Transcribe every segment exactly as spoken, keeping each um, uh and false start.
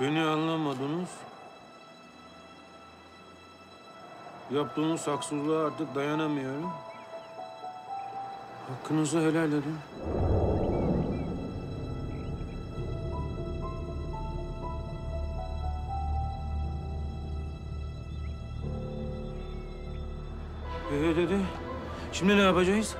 Beni anlamadınız. Yaptığınız haksızlığa artık dayanamıyorum. Hakkınızı helal edin. Ee dedi. Şimdi ne yapacağız?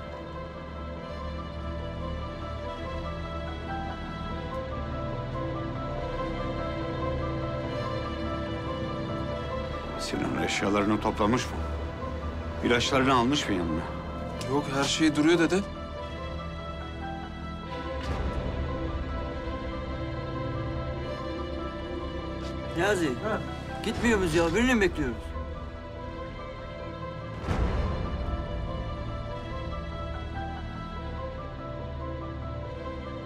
Sinan'ın eşyalarını toplamış mı? İlaçlarını almış mı yanına? Yok, her şey duruyor dede. Niyazi, ha? Gitmiyoruz ya, birini mi bekliyoruz?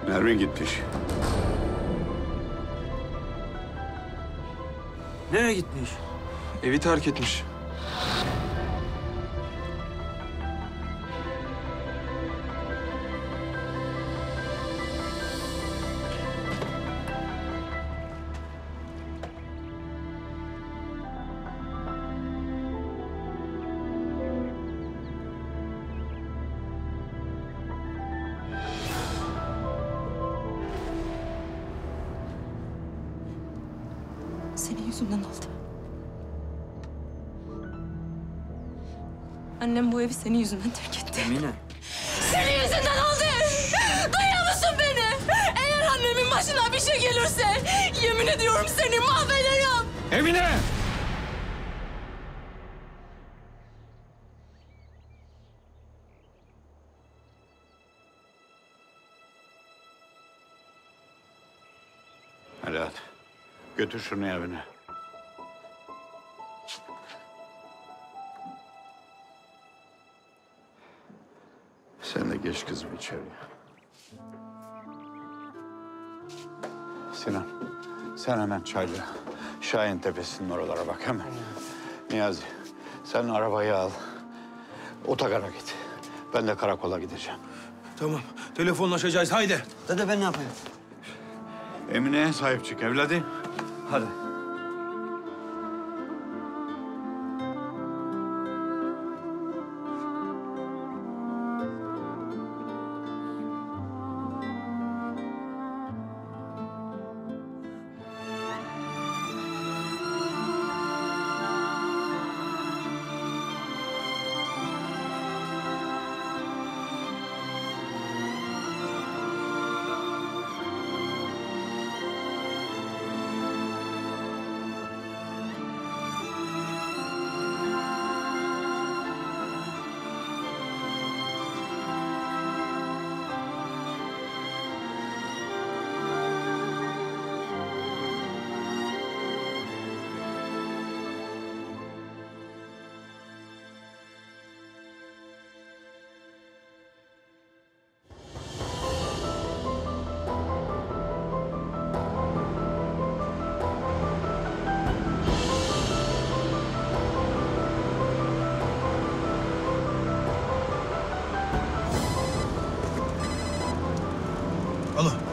Merve gitmiş. Nereye gitmiş? Evi terk etmiş. Senin yüzünden oldu. Annem bu evi senin yüzünden terk etti. Emine. Senin yüzünden oldu. Duyuyor musun beni? Eğer annemin başına bir şey gelirse yemin ediyorum seni mahvederim. Emine! Hadi. Götür şunu evine. Sen de geç kızım içeriye. Sinan, sen hemen Çaylı, Şahin Tepesi'nin oralara bak hemen. Niyazi, sen arabayı al, otogara git. Ben de karakola gideceğim. Tamam, telefonlaşacağız, haydi. Dede ben ne yapayım? Emine'ye sahip çık evladım. Hadi.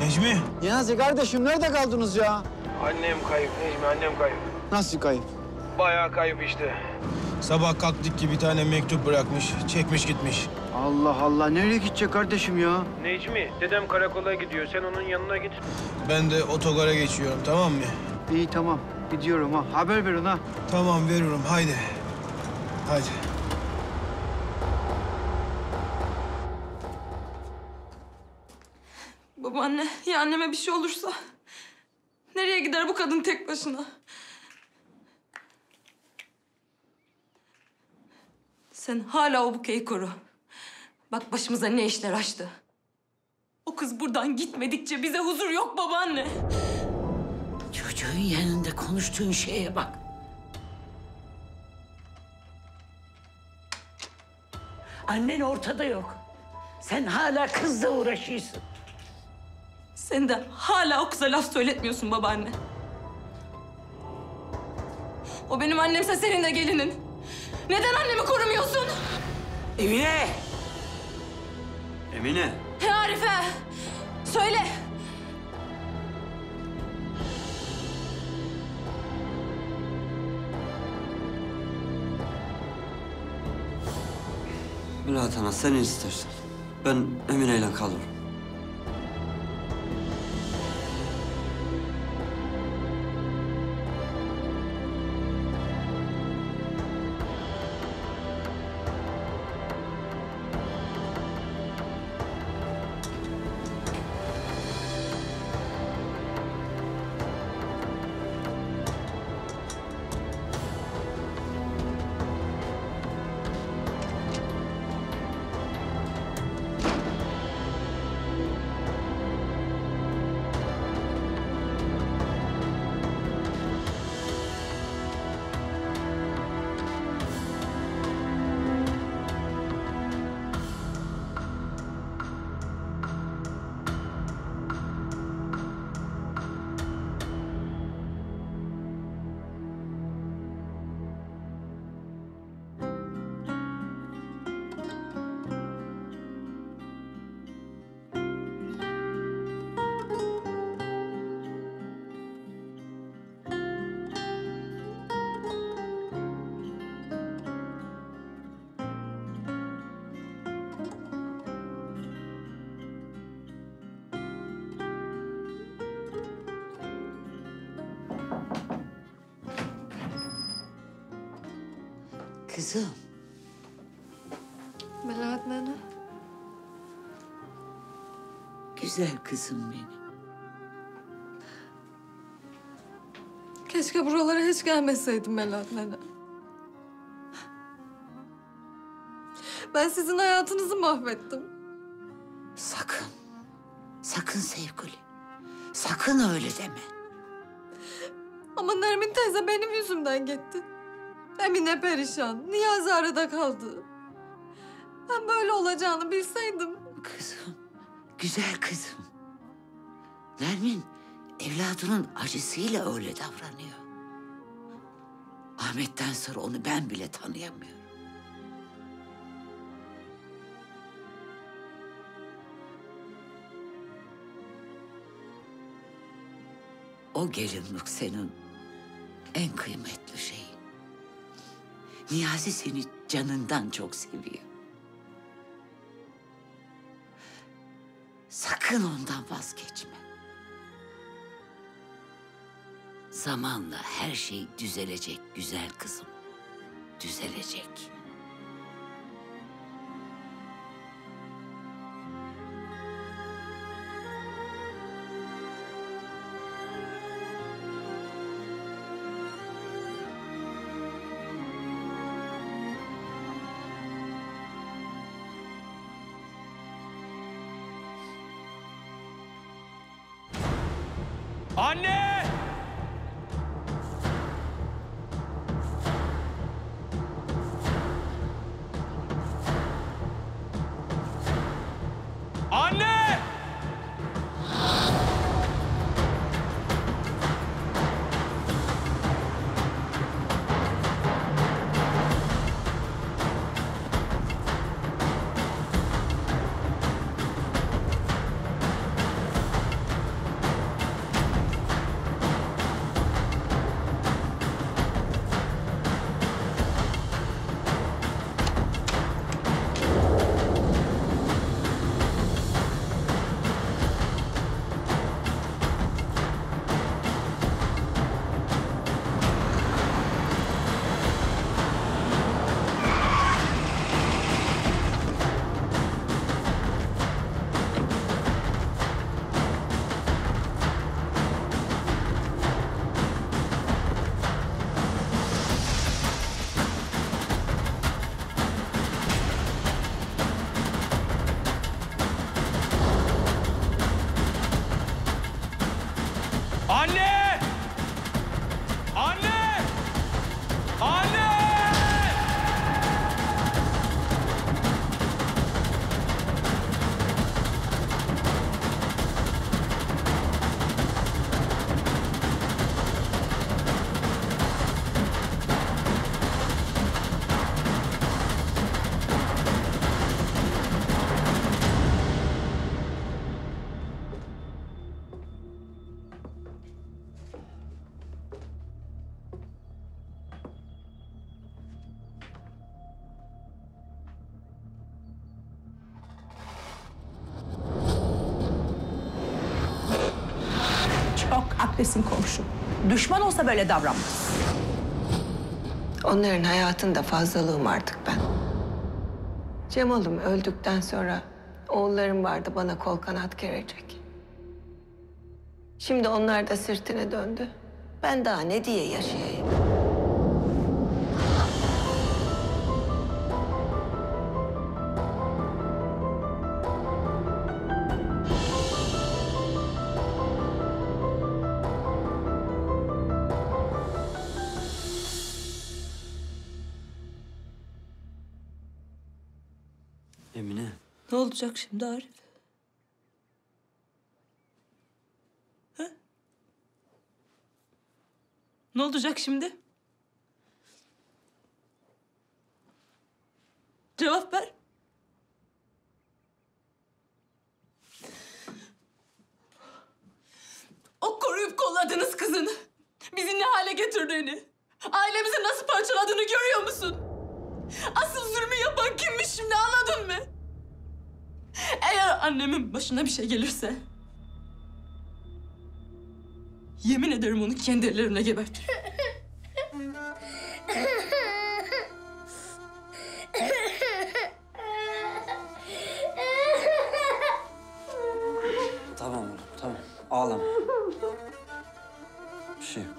Necmi. Niyazi kardeşim nerede kaldınız ya? Annem kayıp Necmi, annem kayıp. Nasıl kayıp? Bayağı kayıp işte. Sabah kalktık ki bir tane mektup bırakmış, çekmiş gitmiş. Allah Allah, nereye gidecek kardeşim ya? Necmi, dedem karakola gidiyor, sen onun yanına git. Ben de otogara geçiyorum, tamam mı? İyi tamam, gidiyorum ha. Haber ver ona. Tamam, veriyorum, haydi. Haydi. Babaanne, ya anneme bir şey olursa? Nereye gider bu kadın tek başına? Sen hala o bukeyi koru. Bak başımıza ne işler açtı. O kız buradan gitmedikçe bize huzur yok babaanne. Çocuğun yanında konuştuğun şeye bak. Annen ortada yok. Sen hala kızla uğraşıyorsun. Sen de hala o kıza laf söyletmiyorsun babaanne. O benim annemse senin de gelinin. Neden annemi korumuyorsun? Emine! Emine! He Arife! Söyle! Melahat Ana, sen ne istersen. Ben Emine'yle kalırım. Kızım. Melahat Nana. Güzel kızım benim. Keşke buralara hiç gelmeseydim Melahat Nana. Ben sizin hayatınızı mahvettim. Sakın. Sakın sevgili. Sakın öyle deme. Ama Nermin teyze benim yüzümden gitti. Emine perişan, Niyazi arada kaldı. Ben böyle olacağını bilseydim. Kızım, güzel kızım. Nermin, evladının acısıyla öyle davranıyor. Ahmet'ten sonra onu ben bile tanıyamıyorum. O gelinlik senin en kıymetli şeyin. Niyazi seni canından çok seviyor. Sakın ondan vazgeçme. Zamanla her şey düzelecek güzel kızım. Düzelecek. Anne! Anne! Aklesin komşum. Düşman olsa böyle davranmaz. Onların hayatında fazlalığım artık ben. Cemal'ım öldükten sonra oğullarım vardı bana kol kanat gerecek. Şimdi onlar da sırtına döndü. Ben daha ne diye yaşayayım? Emine. Ne olacak şimdi Arif? Ha? Ne olacak şimdi? Cevap ver. O koruyup kolladığınız kızın bizi ne hale getirdiğini, ailemizi nasıl parçaladığını görüyor musun? Asıl zulmü yapan kimmiş şimdi anladın mı? Eğer annemin başına bir şey gelirse... yemin ederim onu kendi ellerimle gebertirim. Tamam oğlum, tamam. Ağlama. Bir şey yok.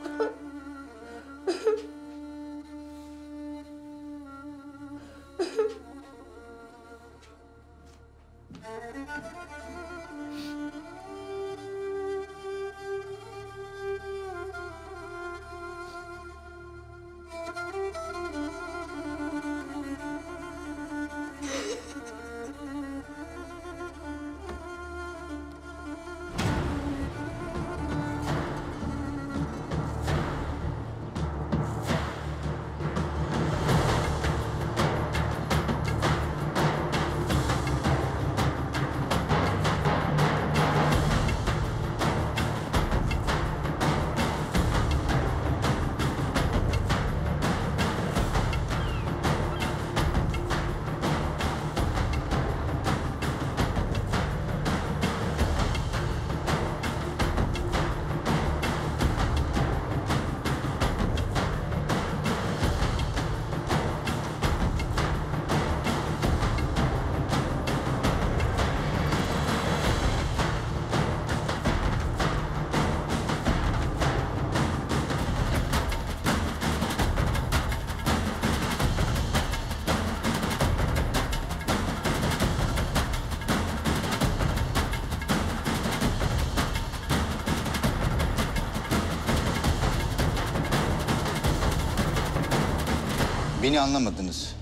Beni anlamadınız.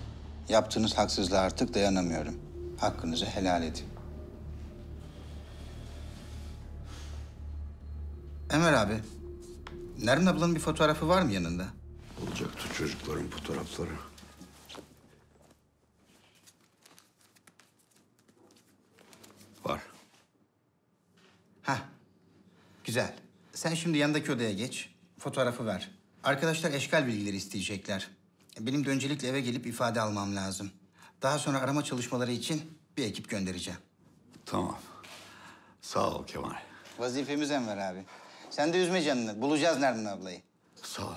Yaptığınız haksızlığa artık dayanamıyorum. Hakkınızı helal edin. Ömer abi, Nermin ablanın bir fotoğrafı var mı yanında? Olacaktı çocukların fotoğrafları. Var. Hah, güzel. Sen şimdi yandaki odaya geç, fotoğrafı ver. Arkadaşlar eşkal bilgileri isteyecekler. Benim de öncelikle eve gelip ifade almam lazım. Daha sonra arama çalışmaları için bir ekip göndereceğim. Tamam. Sağ ol Kemal. Vazifemiz Enver abi. Sen de üzme canını. Bulacağız Nermin ablayı. Sağ ol.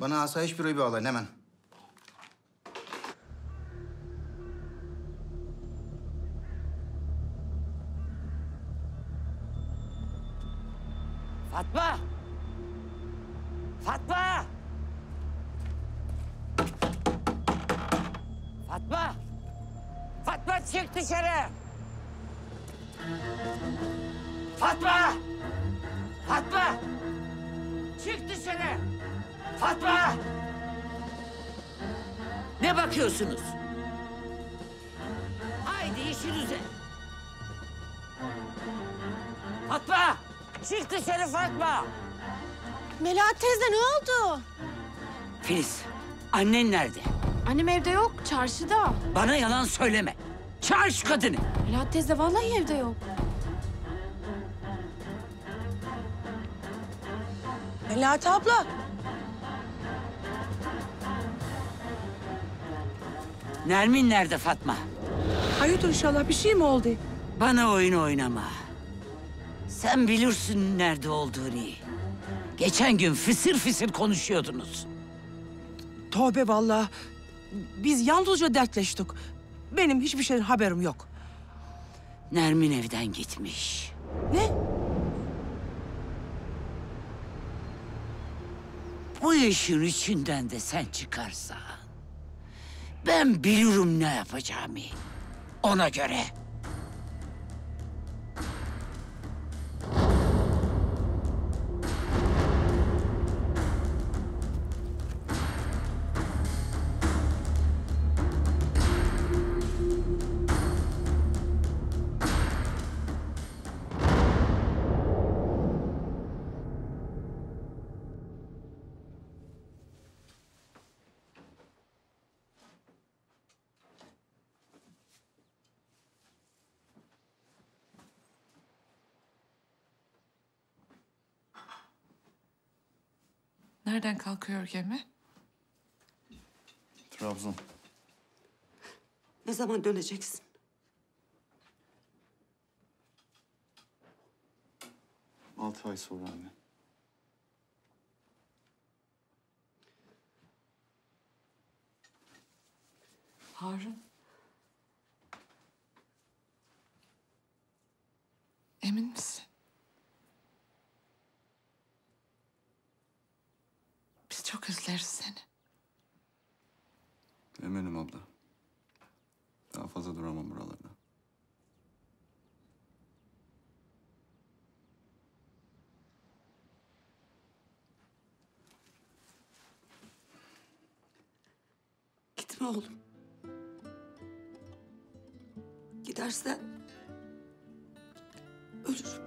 Bana asayiş büroyu bağlayın hemen. Fatma! Fatma! Fatma! Fatma çık dışarı! Fatma! Fatma! Çık dışarı! Fatma! Ne bakıyorsunuz? Haydi işinize! Fatma! Çık dışarı Fatma! Melahat teyze ne oldu? Filiz, annen nerede? Annem evde yok, çarşıda. Bana yalan söyleme. Çağır şu kadını. Melahat teyze vallahi evde yok. Melahat abla. Nermin nerede Fatma? Hayırdır inşallah, bir şey mi oldu? Bana oyun oynama. Sen bilirsin nerede olduğunu. Geçen gün fısır fısır konuşuyordunuz. Tövbe vallahi. Biz yalnızca dertleştik. Benim hiçbir şeyden haberim yok. Nermin evden gitmiş. Ne? Bu işin içinden de sen çıkarsan... ben bilirim ne yapacağımı. Ona göre. Nereden kalkıyor gemi? Trabzon. Ne zaman döneceksin? Altı ay sonra anne. Harun. Emin misin? Çok özleriz seni. Eminim abla. Daha fazla duramam buralarda. Gitme oğlum. Gidersen ölürüm.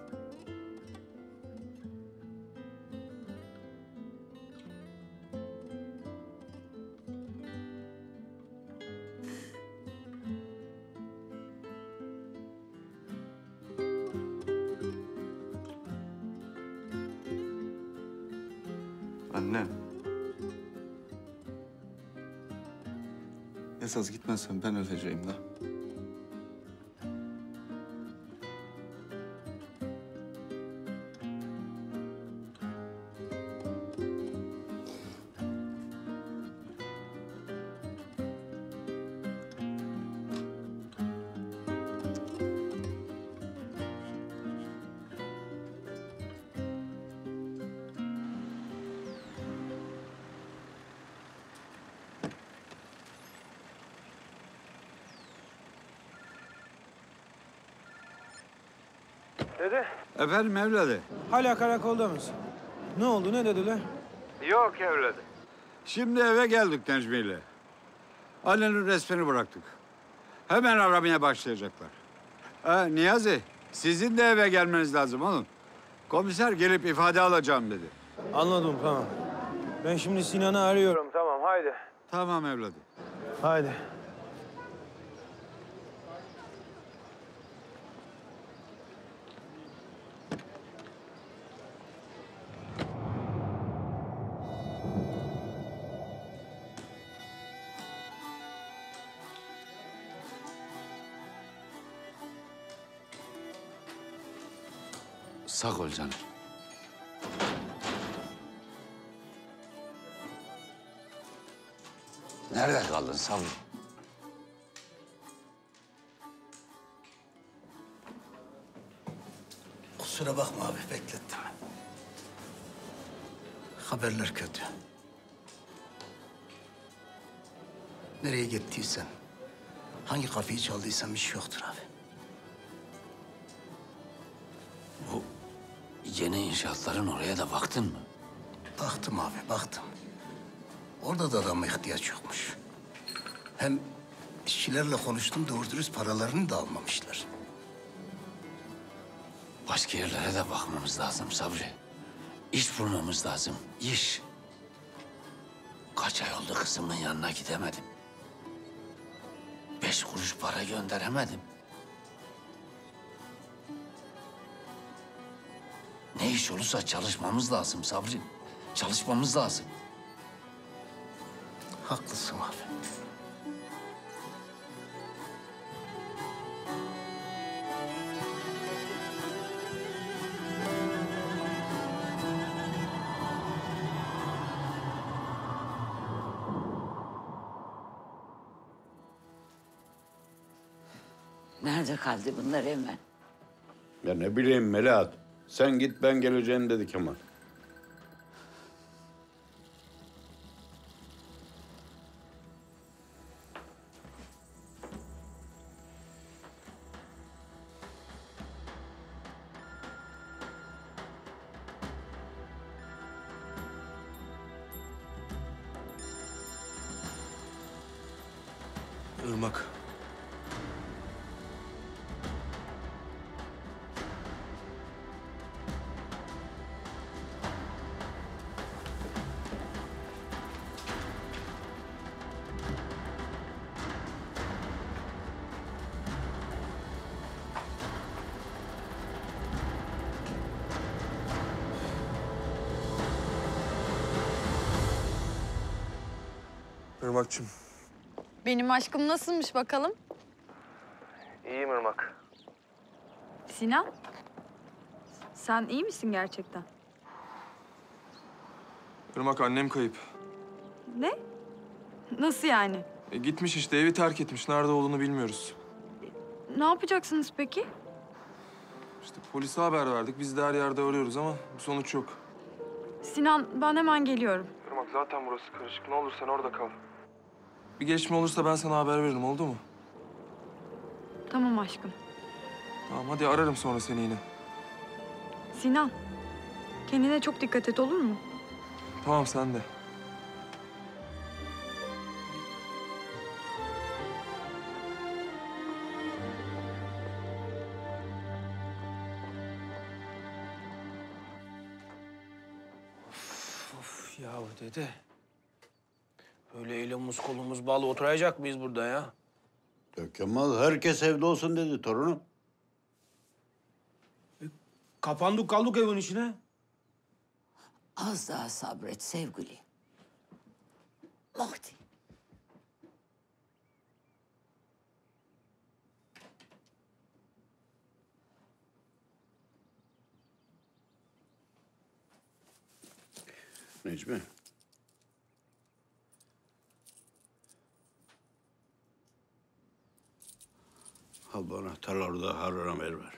Annem. Esas gitmezsen ben öleceğim lan. Dede. Efendim evladı. Hala karakolda mısın? Ne oldu, ne dediler? Yok evladı. Şimdi eve geldik Necmi ile. Ali'nin resmini bıraktık. Hemen aramaya başlayacaklar. Ha, Niyazi, sizin de eve gelmeniz lazım oğlum. Komiser gelip ifade alacağım dedi. Anladım, tamam. Ben şimdi Sinan'ı arıyorum, tamam haydi. Tamam evladı. Haydi. Sağ ol canım. Nerede kaldın Sabri? Kusura bakma abi, beklettim. Haberler kötü. Nereye gittiysen, hangi kapıyı çaldıysan bir şey yoktur abi. Yeni inşaatların oraya da baktın mı? Baktım abi, baktım. Orada da adama ihtiyaç yokmuş. Hem işçilerle konuştum, doğru dürüst paralarını da almamışlar. Başka yerlere de bakmamız lazım Sabri. İş bulmamız lazım, iş. Kaç ay oldu kızımın yanına gidemedim. Beş kuruş para gönderemedim. Ne iş olursa çalışmamız lazım Sabri. Çalışmamız lazım. Haklısın abi. Nerede kaldı bunlar hemen? Ya ne bileyim Melahat. Sen git ben geleceğim dedi Kemal. Irmak. Irmak'cığım. Benim aşkım nasılmış bakalım? İyiyim Irmak. Sinan, sen iyi misin gerçekten? Irmak, annem kayıp. Ne? Nasıl yani? E, gitmiş işte, evi terk etmiş. Nerede olduğunu bilmiyoruz. E, ne yapacaksınız peki? İşte polise haber verdik. Biz de her yerde arıyoruz ama sonuç yok. Sinan, ben hemen geliyorum. Irmak, zaten burası karışık. Ne olur sen orada kal. Bir gelişme olursa ben sana haber veririm, oldu mu? Tamam aşkım. Tamam, hadi ararım sonra seni yine. Sinan, kendine çok dikkat et, olur mu? Tamam, sen de. Of, of ya dede. Öyle elimiz kolumuz bağlı oturacak mıyız burada ya? Ya Kemal, herkes evde olsun dedi torunum. E, kapandık kaldık evin içine. Az daha sabret sevgili. Mahdi. Necmi. Al bu anahtarları da Harun'a ver ver.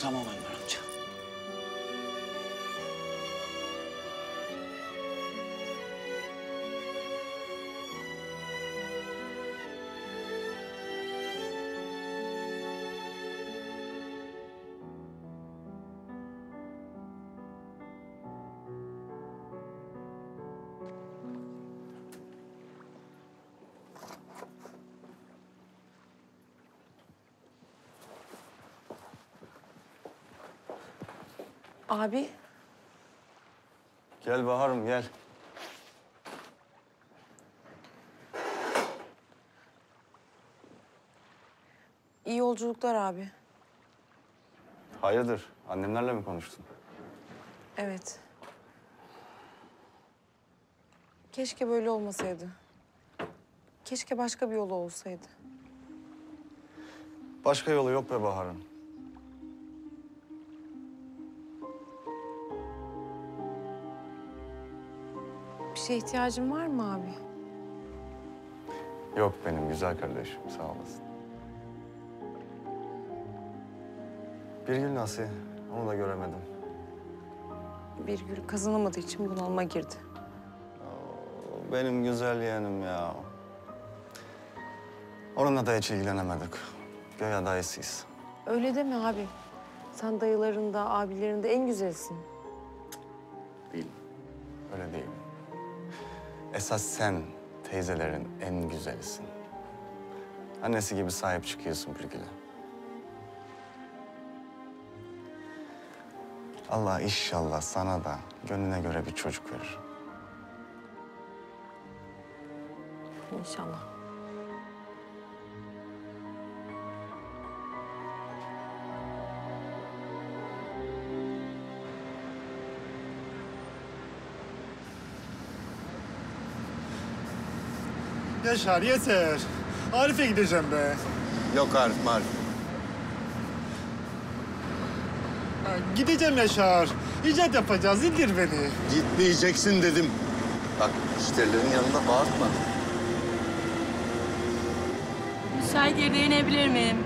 Tamam Ömer amca. Abi. Gel Bahar'ım, gel. İyi yolculuklar abi. Hayırdır? Annemlerle mi konuştun? Evet. Keşke böyle olmasaydı. Keşke başka bir yolu olsaydı. Başka yolu yok be Bahar'ım. Bir şeye ihtiyacın var mı abi? Yok benim güzel kardeşim, sağ olasın. Birgül nasıl? Onu da göremedim. Birgül kazanamadığı için bunalıma girdi. Oo, benim güzel yeğenim ya. Onunla da hiç ilgilenemedik. Göya dayısıyız. Öyle deme abi. Sen dayılarında, abilerinde en güzelsin. Değil. Öyle değil. Esas sen teyzelerin en güzelisin. Annesi gibi sahip çıkıyorsun Birgül'e. Allah inşallah sana da gönlüne göre bir çocuk verir. İnşallah. Yaşar, yeter. Arif'e gideceğim be. Yok Arif, Marif. gideceğim Yaşar. İcat yapacağız, indir beni. Gitmeyeceksin dedim. Bak, müşterilerin yanında bağırtma. Müsait yerde inebilir miyim?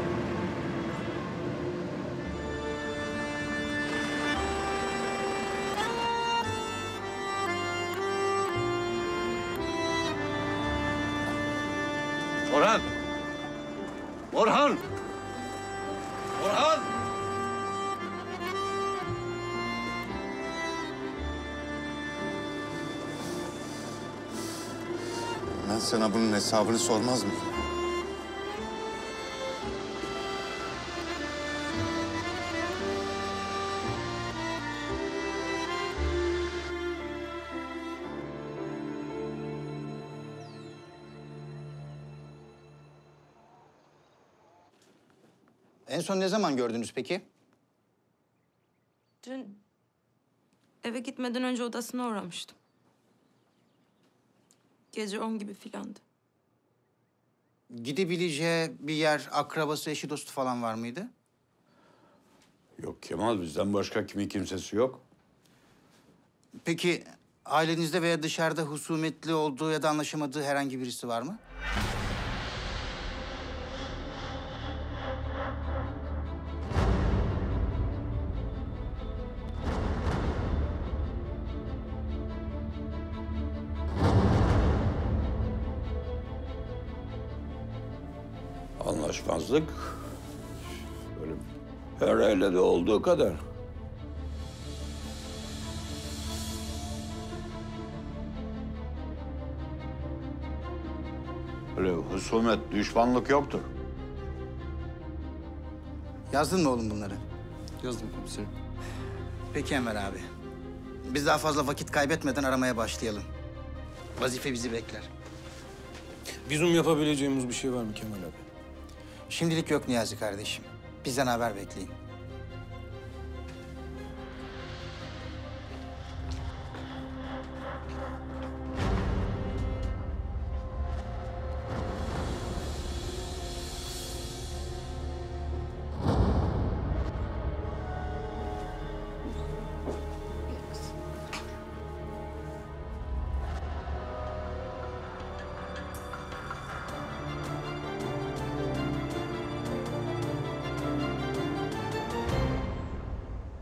Orhan! Orhan! Orhan! Ben sana bunun hesabını sormaz mıyım? En son ne zaman gördünüz peki? Dün eve gitmeden önce odasına uğramıştım. Gece on gibi filandı. Gidebileceği bir yer, akrabası, eşi, dostu falan var mıydı? Yok Kemal, bizden başka kimin kimsesi yok. Peki ailenizde veya dışarıda husumetli olduğu ya da anlaşamadığı herhangi birisi var mı? Anlaşmazlık, böyle her ailede olduğu kadar. Böyle husumet, düşmanlık yoktur. Yazdın mı oğlum bunları? Yazdım komiserim. Peki Enver abi, biz daha fazla vakit kaybetmeden aramaya başlayalım. Vazife bizi bekler. Bizim yapabileceğimiz bir şey var mı Kemal abi? Şimdilik yok Niyazi kardeşim. Bizden haber bekleyin.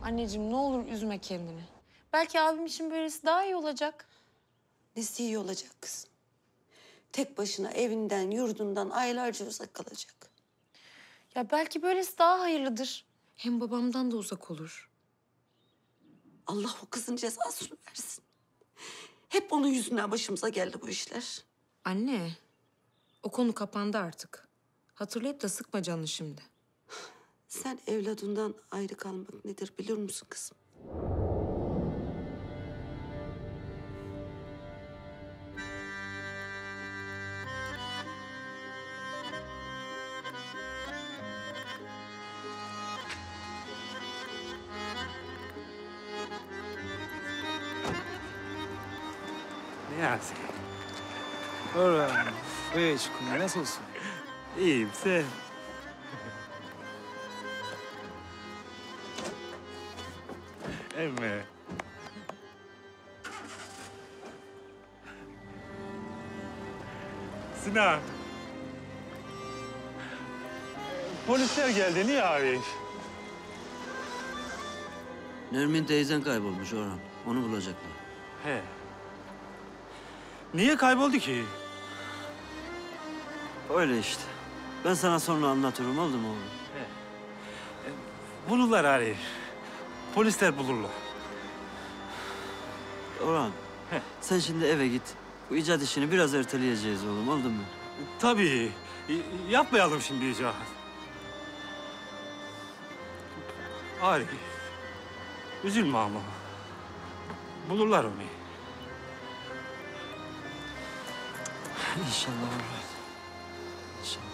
Anneciğim ne olur üzme kendini. Belki abim için böylesi daha iyi olacak. Nesi iyi olacak kız? Tek başına evinden, yurdundan aylarca uzak kalacak. Ya belki böylesi daha hayırlıdır. Hem babamdan da uzak olur. Allah o kızın cezasını versin. Hep onun yüzünden başımıza geldi bu işler. Anne, o konu kapandı artık. Hatırlayıp da sıkma canını şimdi. Sen evladından ayrı kalmak nedir biliyor musun kızım? Niyazi. Orhan, buraya çıkınca nasılsın? İyiyim, sen? Emme. Sinan. Polisler geldi, niye arayın? Nermin teyzen kaybolmuş Orhan. Onu bulacaklar. He. Niye kayboldu ki? Öyle işte. Ben sana sonra anlatırım, oldu mu oğlum? He. Bulurlar arayın. Polisler bulurlar. Orhan, heh, sen şimdi eve git. Bu icat işini biraz erteleyeceğiz oğlum, oldu mu? Tabii. Yapmayalım şimdi icat. Arif, üzülme ama. Bulurlar onu. İnşallah Orhan. İnşallah.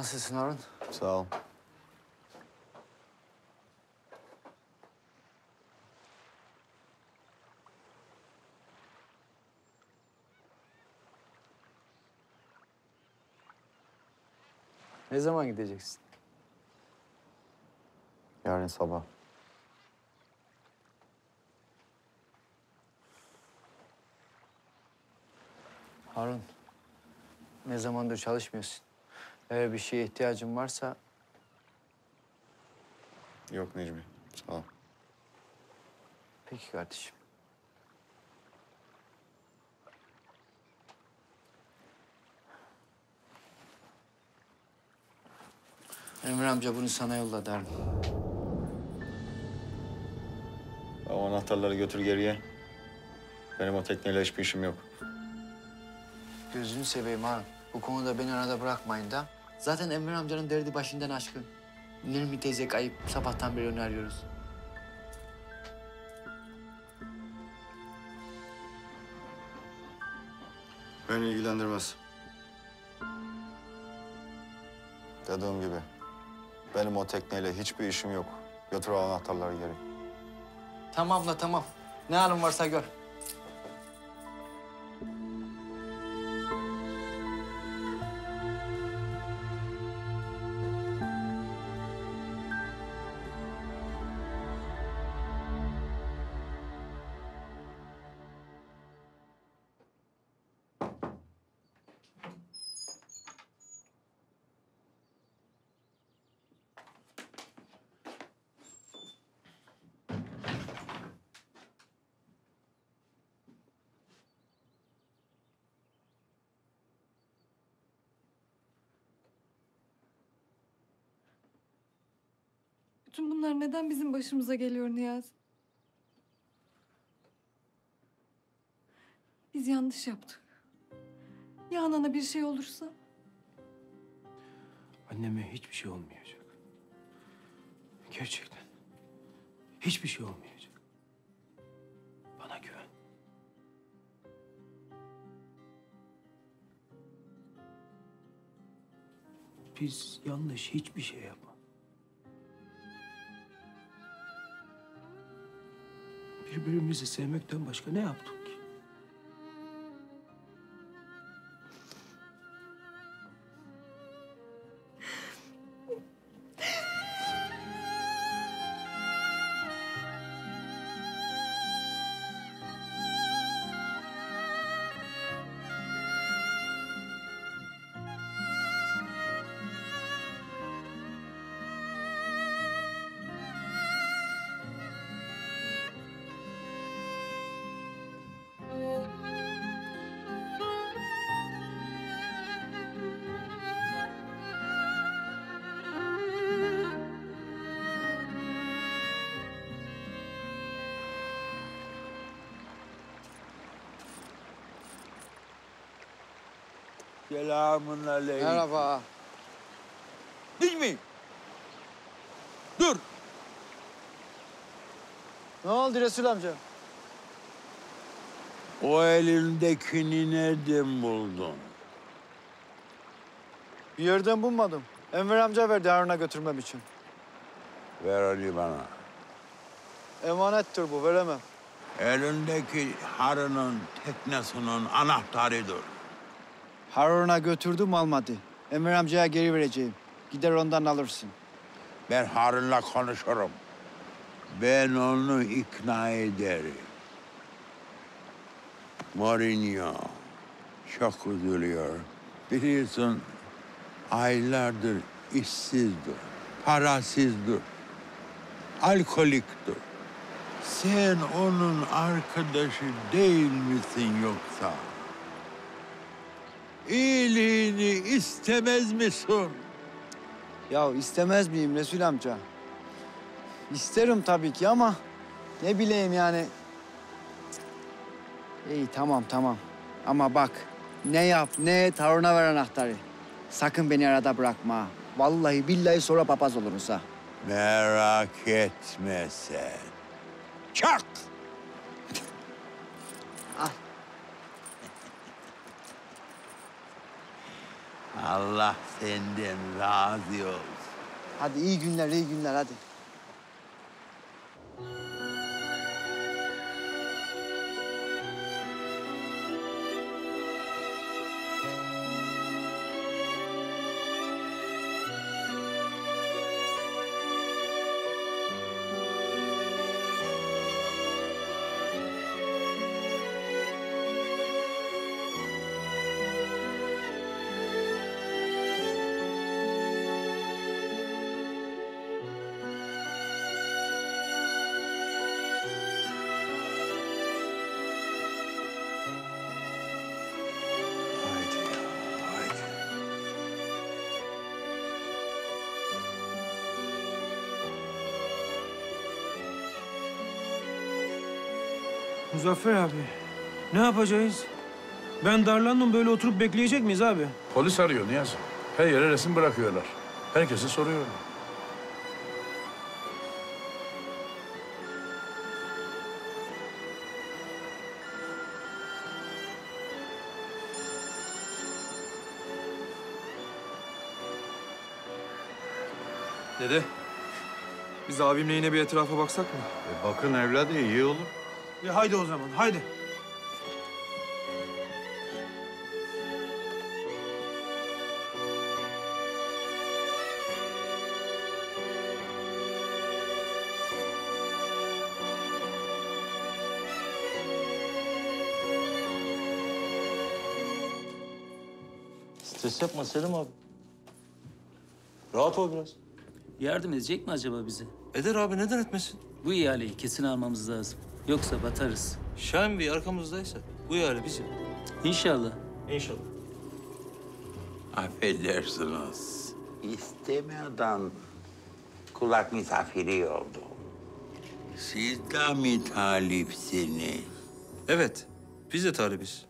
Nasılsın Harun? Sağ ol. Ne zaman gideceksin? Yarın sabah. Harun, ne zamandır çalışmıyorsun? Eğer bir şeye ihtiyacın varsa... Yok Necmi, sağ ol. Peki kardeşim. Emre amca bunu sana yolladı Harun. O anahtarları götür geriye. Benim o tekneyle hiçbir işim yok. Gözünü seveyim Harun. Bu konuda beni arada bırakmayın da. Zaten Emre amcanın derdi başından aşkın. Nermin teyze kayıp. Sabahtan beri onu arıyoruz. Beni ilgilendirmez. Dediğim gibi. Benim o tekneyle hiçbir işim yok. Götür o anahtarları geri. Tamam la tamam. Ne halin varsa gör. Bütün bunlar neden bizim başımıza geliyor Niyazi? Biz yanlış yaptık. Ya anana bir şey olursa? Anneme hiçbir şey olmayacak. Gerçekten. Hiçbir şey olmayacak. Bana güven. Biz yanlış hiçbir şey yapmadık. Birbirimizi sevmekten başka ne yaptık ki? Selamun aleyküm. Merhaba. Değil mi? Dur. Ne oldu Resul amca? O elindekini nereden buldun? Bir yerden bulmadım. Enver amca verdi Harun'a götürmem için. Ver Ali bana. Emanettir bu, veremem. Elindeki Harun'un teknesinin anahtarıdır. Harun'a götürdüm, almadı. Emir amcaya geri vereceğim. Gider ondan alırsın. Ben Harun'la konuşurum. Ben onu ikna ederim. Mourinho çok üzülüyor. Biliyorsun aylardır işsizdir, parasızdır, alkoliktir. Sen onun arkadaşı değil misin yoksa? İyiliğini istemez misin? Ya istemez miyim Resul amca? İsterim tabii ki ama ne bileyim yani. İyi tamam tamam ama bak ne yap ne et Harun'a ver anahtarı. Sakın beni arada bırakma. Vallahi billahi sonra papaz oluruz ha. Merak etme sen. Çak! Allah senden razı olsun. Hadi iyi günler, iyi günler hadi. Muzaffer abi, ne yapacağız? Ben darlandım, böyle oturup bekleyecek miyiz abi? Polis arıyor Niyazi. Her yere resim bırakıyorlar. Herkese soruyor. Dede, biz abimle yine bir etrafa baksak mı? E bakın evladı, iyi olur. Ya haydi o zaman, haydi. Stres yapma Selim abi. Rahat ol biraz. Yardım edecek mi acaba bize? Eder abi, neden etmesin? Bu ihaleyi kesin almamız lazım. Yoksa batarız. Şahin Bey arkamızdaysa bu ihale bizim. İnşallah. İnşallah. Affedersiniz. İstemeden kulak misafiri oldu. Siz de mi talipsiniz? Evet. Biz de talibiz.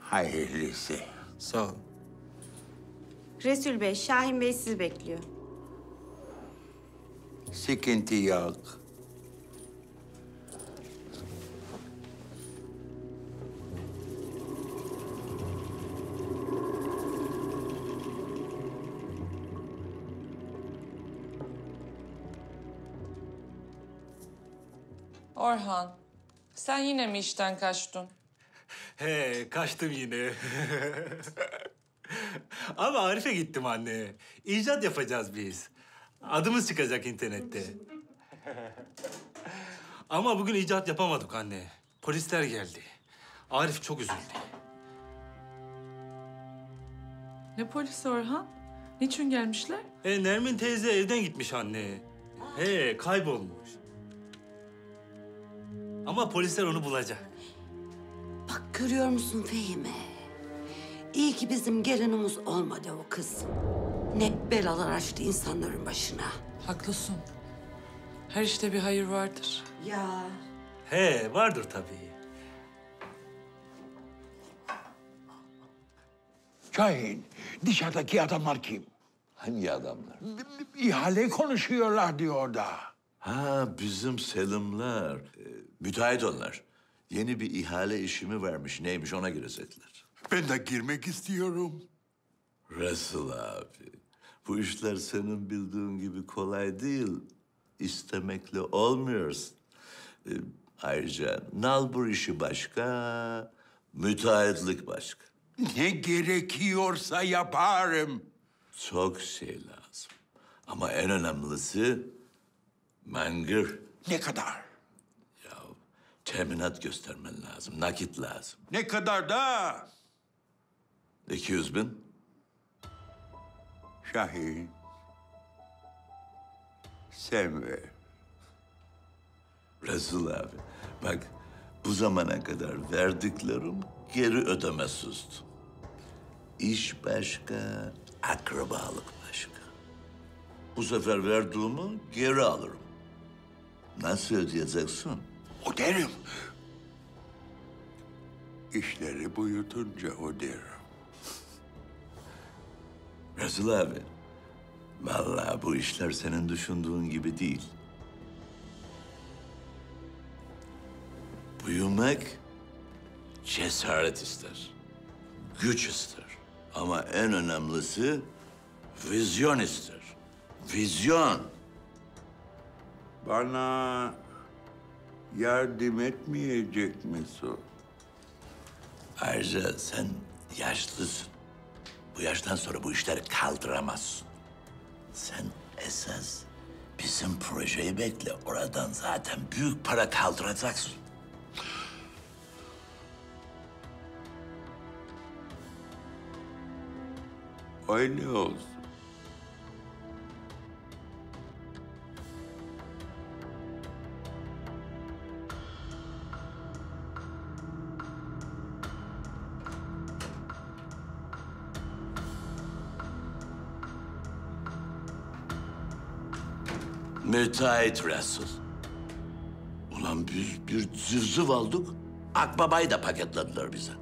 Hayırlısı. Sağ olun. Resul Bey, Şahin Bey sizi bekliyor. Sıkıntı yok. Orhan, sen yine mi işten kaçtın? He, kaçtım yine. Ama Arif'e gittim anne. İcat yapacağız biz. Adımız çıkacak internette. Ama bugün icat yapamadık anne. Polisler geldi. Arif çok üzüldü. Ne polisi Orhan? Niçin gelmişler? E, Nermin teyze evden gitmiş anne. He, kaybolmuş. Ama polisler onu bulacak. Bak görüyor musun Fehime? İyi ki bizim gelinimiz olmadı o kız. Ne belalar açtı insanların başına. Haklısın. Her işte bir hayır vardır. Ya. He, vardır tabii. Şahin, dışarıdaki adamlar kim? Hangi adamlar? İhale konuşuyorlar diyor da. Ha, bizim Selimler. Müteahhit onlar. Yeni bir ihale işimi varmış. Neymiş ona girecekler. Ben de girmek istiyorum. Resul abi, bu işler senin bildiğin gibi kolay değil. İstemekle olmuyorsun. Ee, ayrıca nalbur işi başka, müteahhitlik başka. Ne gerekiyorsa yaparım. Çok şey lazım. Ama en önemlisi mangır. Ne kadar? Teminat göstermen lazım, nakit lazım. Ne kadar da? İki yüz bin. Şahin, sen ver. Resul abi, bak bu zamana kadar verdiklerim geri ödemezsizdi. İş başka, akrabalık başka. Bu sefer verdiğimi geri alırım. Nasıl ödeyeceksin? Öderim. İşleri boyutunca öderim. Resul abi, vallahi bu işler senin düşündüğün gibi değil. Büyümek cesaret ister, güç ister. Ama en önemlisi vizyon ister. Vizyon. Bana yardım etmeyecek misin? Ayrıca sen yaşlısın. Bu yaştan sonra bu işleri kaldıramazsın. Sen esas bizim projeyi bekle. Oradan zaten büyük para kaldıracaksın. Öyle olsun. Müteahhit Russell. Ulan biz bir zırzıv aldık, Akbaba'yı da paketlediler bize.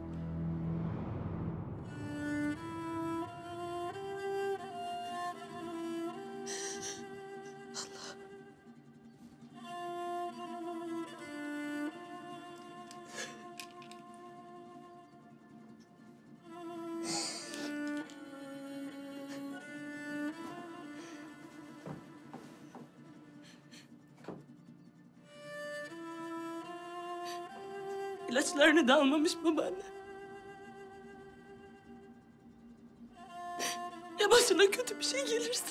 İlaçlarını da almamış babaanne. Ya başına kötü bir şey gelirse?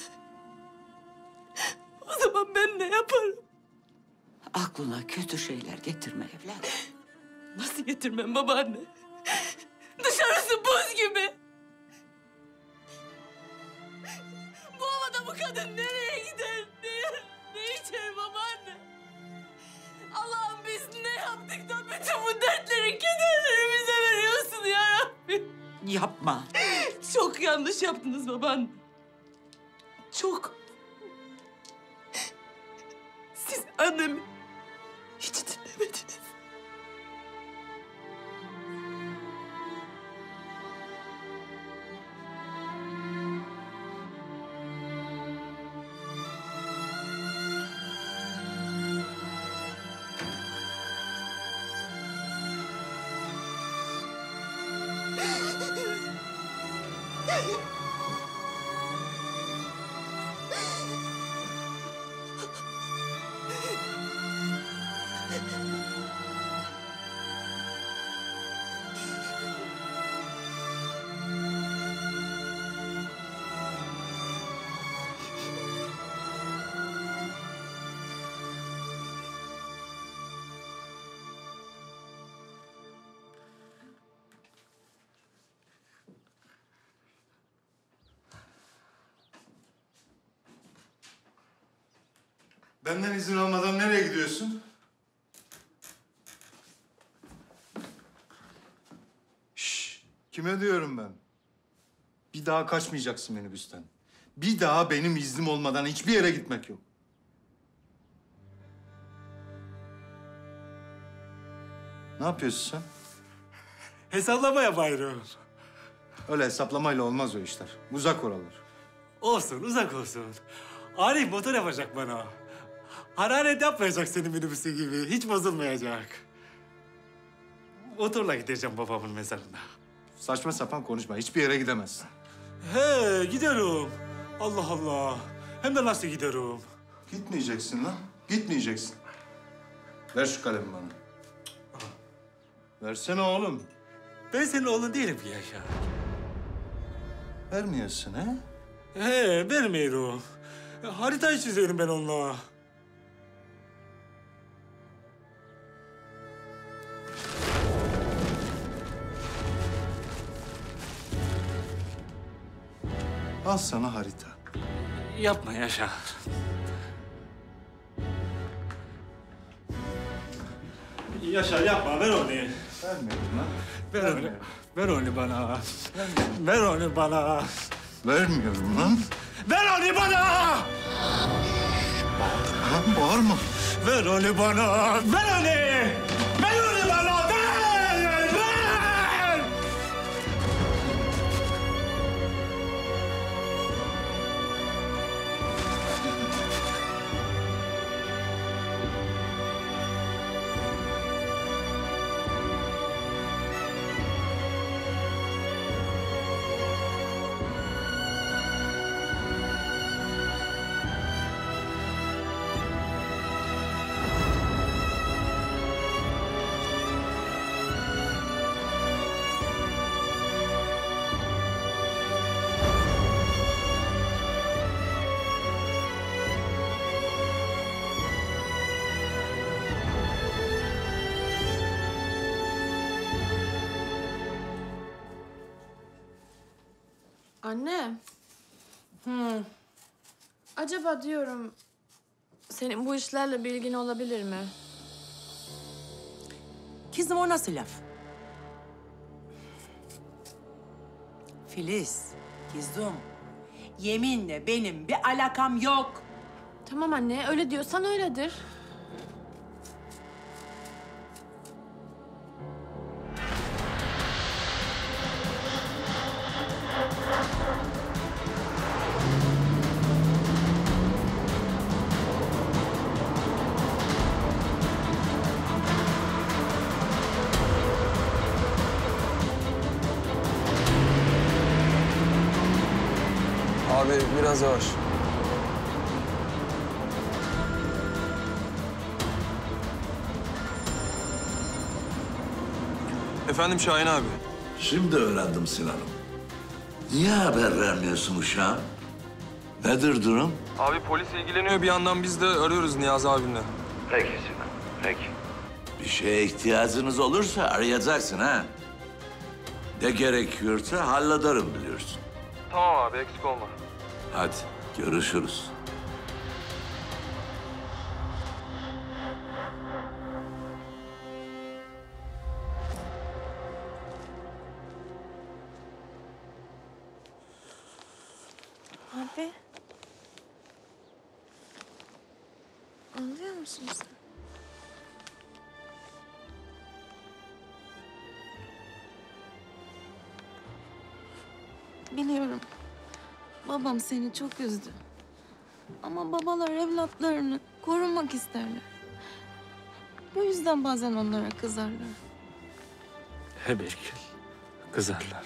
O zaman ben ne yaparım? Aklına kötü şeyler getirme evladım. Nasıl getirmem babaanne? Dışarısı buz gibi. Bu havada bu kadın nereye gider? Ne, ne içer babaanne? Allah'ım biz ne yaptık da bütün bu dertleri, kederleri bize veriyorsun ya Rabbi. Yapma. Çok yanlış yaptınız babaanne. Çok. Siz annemi hiç dinlemediniz. Benden izin almadan nereye gidiyorsun? Şşş! Kime diyorum ben? Bir daha kaçmayacaksın minibüsten. Bir daha benim iznim olmadan hiçbir yere gitmek yok. Ne yapıyorsun sen? Hesaplamaya bayram. Öyle hesaplamayla olmaz o işler. Uzak oralar. Olsun, uzak olsun. Arif motor yapacak bana. Hararet yapmayacak senin minibüsü gibi. Hiç bozulmayacak. Motorla gideceğim babamın mezarına. Saçma sapan konuşma. Hiçbir yere gidemezsin. He, giderim. Allah Allah. Hem de nasıl giderim? Gitmeyeceksin lan. Gitmeyeceksin. Ver şu kalemi bana. Versene oğlum. Ben senin oğlun değilim ki Yaşar. Vermiyorsun he? He, vermiyorum. Haritayı çiziyorum ben onunla. Al sana harita. Yapma Yaşar. Yaşar yapma, ver onu. Vermedim lan. Ver onu, ver onu bana. Vermiyorum. Ver onu bana. Vermiyorum lan. Ver onu bana! Şşş, bağırma, bağırma. Ver onu bana, ver onu! Ver onu bana, ver! Ver! Anne. Hı. Acaba diyorum senin bu işlerle bir ilgin olabilir mi? Kızım o nasıl laf? Filiz, kızım. Yeminle benim bir alakam yok. Tamam anne, öyle diyorsan öyledir. Abi biraz yavaş. Efendim Şahin abi. Şimdi öğrendim Sinan'ım. Niye haber vermiyorsun uşağım? Nedir durum? Abi polis ilgileniyor, bir yandan biz de arıyoruz Niyazi abimle. Peki Sinan, peki. Bir şeye ihtiyacınız olursa arayacaksın ha. Ne gerekiyorsa hallederim biliyorsun. Tamam abi, eksik olma. Hadi görüşürüz. Abi. Anlıyor musun sen? Biliyorum. Babam seni çok üzdü. Ama babalar evlatlarını korumak isterler. Bu yüzden bazen onlara kızarlar. He belki kızarlar.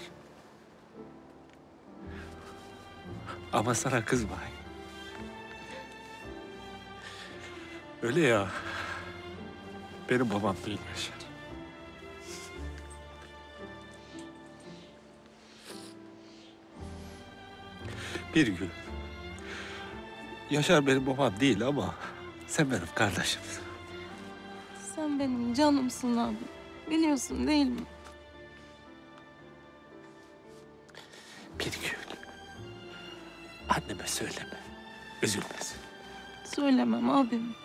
Ama sana kızmayın. Öyle ya. Benim babam değil Yaşar. Bir gün, Yaşar benim babam değil ama sen benim kardeşimsin. Sen benim canımsın abi. Biliyorsun değil mi? Bir gün, anneme söyleme, üzülmesin. Söylemem abim.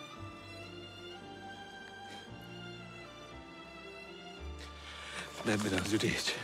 Ben biraz yürüyeceğim.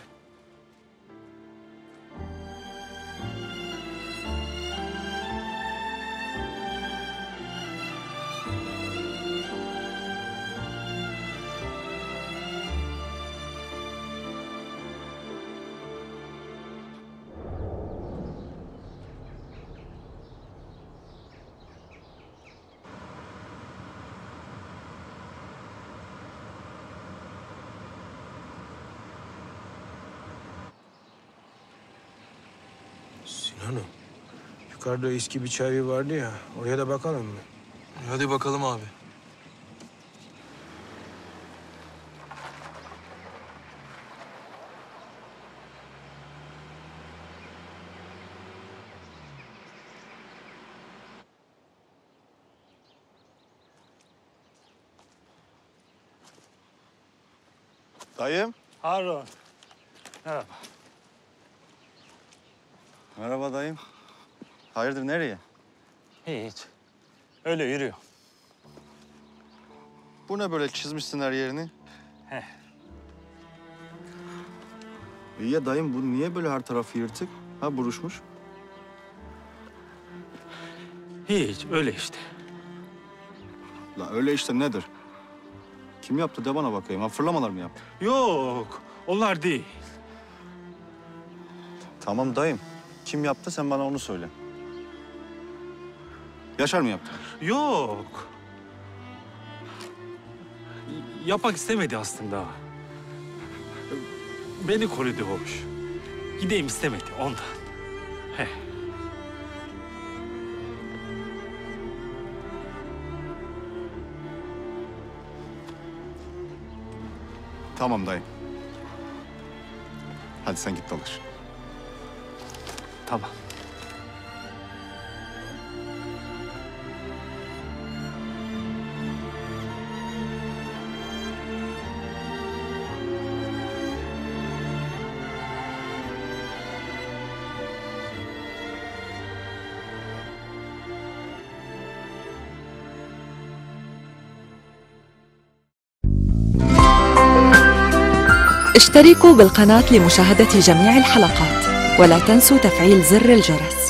Hanım, yukarıda eski bir çay evi vardı ya, oraya da bakalım mı? Hadi bakalım abi. Dayım. Harun. Merhaba. Merhaba dayım. Hayırdır, nereye? Hiç. Öyle yürüyor. Bu ne böyle, çizmişsin her yerini? He. İyi ya dayım, bu niye böyle her tarafı yırtık? Ha, buruşmuş. Hiç, öyle işte. La öyle işte nedir? Kim yaptı de bana bakayım, ha fırlamalar mı yaptı? Yok, onlar değil. Tamam dayım. Kim yaptı? Sen bana onu söyle. Yaşar mı yaptı? Yok. Yapmak istemedi aslında. Beni korudu hoş. Gideyim istemedi ondan. He. Tamam dayı. Hadi sen git dolaş. Tamam. اشتركوا بالقناة لمشاهدة جميع الحلقات، ولا تنسوا تفعيل زر الجرس.